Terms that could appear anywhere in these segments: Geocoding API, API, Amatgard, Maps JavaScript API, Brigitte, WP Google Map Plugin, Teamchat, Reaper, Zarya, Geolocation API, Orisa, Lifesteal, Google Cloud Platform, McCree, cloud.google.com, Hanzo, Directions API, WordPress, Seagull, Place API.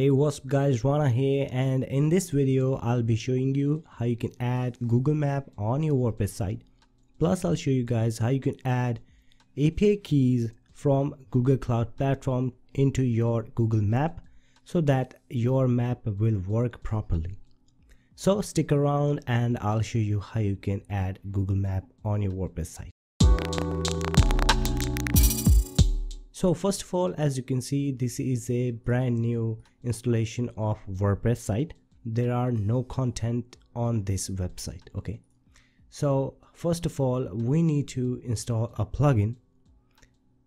Hey, what's up guys, Rana here, and in this video I'll be showing you how you can add Google Map on your WordPress site. Plus I'll show you guys how you can add API keys from Google Cloud Platform into your Google Map so that your map will work properly. So stick around and I'll show you how you can add Google Map on your WordPress site. So first of all, as you can see, this is a brand new installation of WordPress site. There are no content on this website. Okay, so first of all, we need to install a plugin.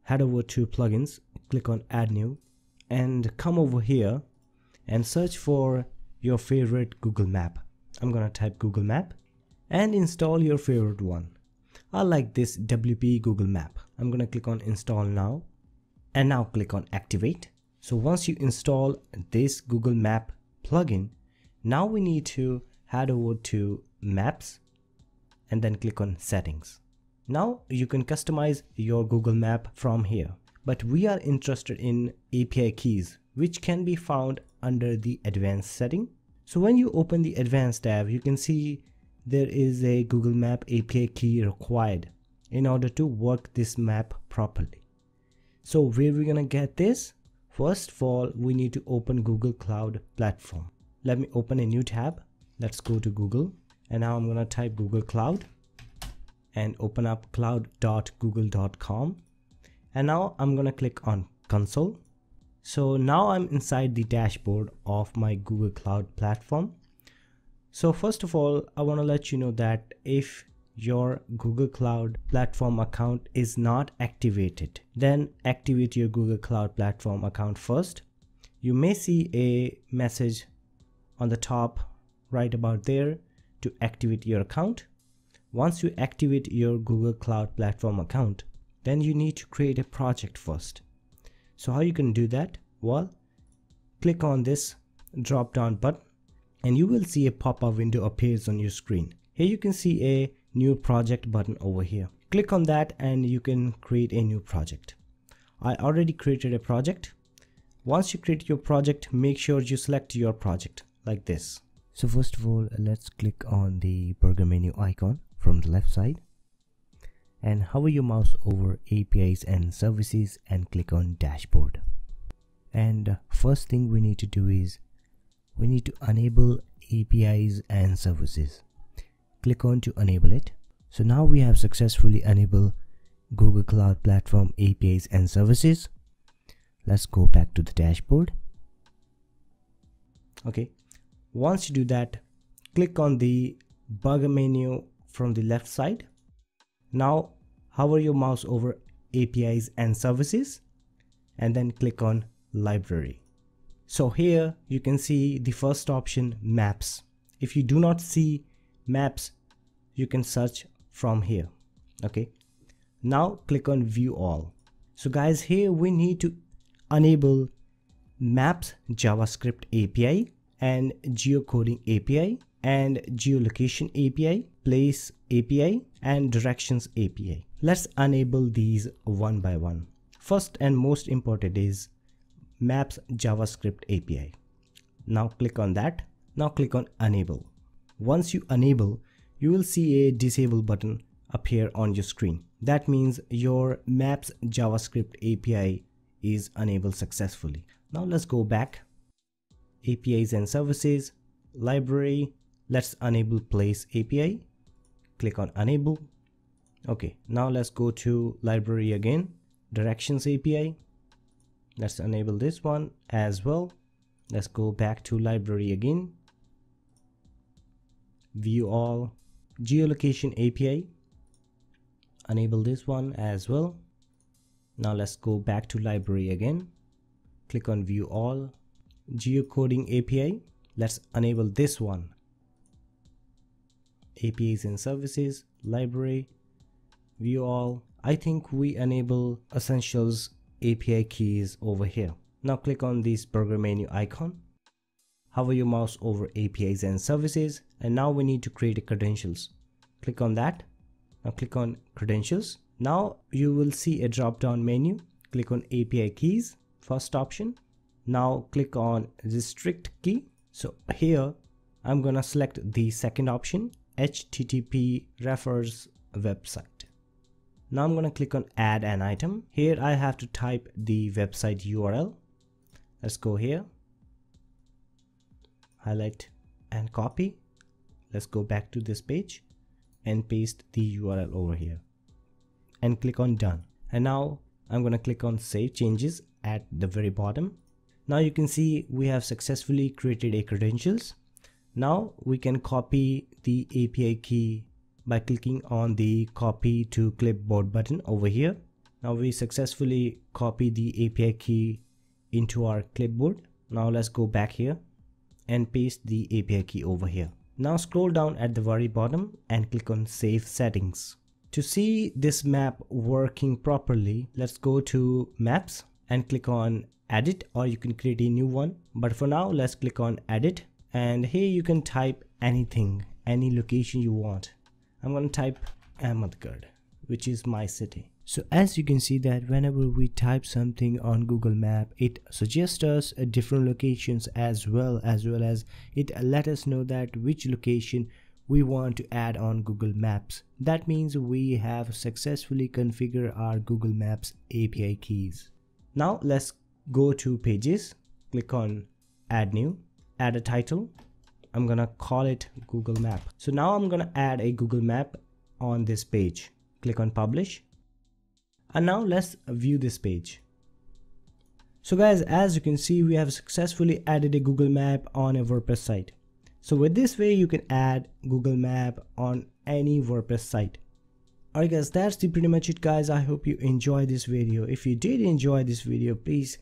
Head over to plugins, click on add new, and come over here and search for your favorite Google Map. I'm gonna type Google Map and install your favorite one. I like this WP Google Map. I'm gonna click on install now. And now click on activate. So once you install this Google Map plugin, now we need to head over to Maps and then click on Settings. Now you can customize your Google Map from here, but we are interested in API keys, which can be found under the Advanced setting. So when you open the Advanced tab, you can see there is a Google Map API key required in order to work this map properly. So where are we gonna get this? First of all, we need to open Google Cloud Platform. Let me open a new tab. Let's go to Google, and now I'm gonna type Google Cloud and open up cloud.google.com, and now I'm gonna click on console. So now I'm inside the dashboard of my Google Cloud Platform. So first of all, I want to let you know that if your Google Cloud Platform account is not activated, then activate your Google Cloud Platform account first. You may see a message on the top right about there to activate your account. Once you activate your Google Cloud Platform account, then you need to create a project first. So how you can do that? Well, click on this drop down button and you will see a pop-up window appears on your screen. Here you can see a new project button over here. Click on that and you can create a new project. I already created a project. Once you create your project, make sure you select your project like this. So first of all, let's click on the burger menu icon from the left side and hover your mouse over APIs and services and click on dashboard. And first thing we need to do is we need to enable APIs and services. Click on to enable it. So now we have successfully enabled Google Cloud Platform APIs and services. Let's go back to the dashboard. Okay, once you do that, click on the burger menu from the left side. Now hover your mouse over APIs and services and then click on library. So here you can see the first option, maps. If you do not see maps, you can search from here. Okay, now click on view all. So guys, here we need to enable Maps JavaScript API and Geocoding API and Geolocation API, Place API and Directions API. Let's enable these one by one. First and most important is Maps JavaScript API. Now click on that. Now click on enable. Once you enable, you will see a disable button appear on your screen. That means your Maps JavaScript API is enabled successfully. Now let's go back, APIs and services, library, let's enable Place API, click on enable. Okay, now let's go to library again, Directions API, let's enable this one as well. Let's go back to library again, view all, Geolocation API, enable this one as well. Now let's go back to library again, click on view all, Geocoding API, let's enable this one, APIs and services, library, view all. I think we enable essentials API keys over here. Now click on this burger menu icon, hover your mouse over APIs and services, and now we need to create a credentials. Click on that. Now click on credentials. Now you will see a drop down menu. Click on API keys, first option, Now click on restrict key. So here I'm gonna select the second option, HTTP refers website. Now I'm gonna click on add an item. Here I have to type the website URL. Let's go here, highlight and copy. Let's go back to this page and paste the URL over here and click on done. And now I'm gonna click on save changes at the very bottom. Now you can see we have successfully created a credentials. Now we can copy the API key by clicking on the copy to clipboard button over here. Now we successfully copy the API key into our clipboard. Now let's go back here and paste the API key over here. Now scroll down at the very bottom and click on save settings. To see this map working properly, let's go to maps and click on edit, or you can create a new one, but for now let's click on edit. And here you can type anything, any location you want. I'm going to type Amatgard, which is my city. So as you can see that whenever we type something on Google Map, it suggests us different locations as well as it let us know that which location we want to add on Google Maps. That means we have successfully configured our Google Maps API keys. Now let's go to pages, click on add new, add a title. I'm gonna call it Google Map. So now I'm gonna add a Google Map on this page. Click on publish. And now let's view this page. So guys, as you can see, we have successfully added a Google Map on a WordPress site. So with this way, you can add Google Map on any WordPress site. Alright guys, that's pretty much it guys. I hope you enjoyed this video. If you did enjoy this video, please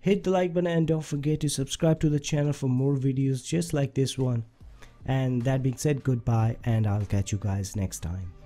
hit the like button and don't forget to subscribe to the channel for more videos just like this one. And that being said, goodbye and I'll catch you guys next time.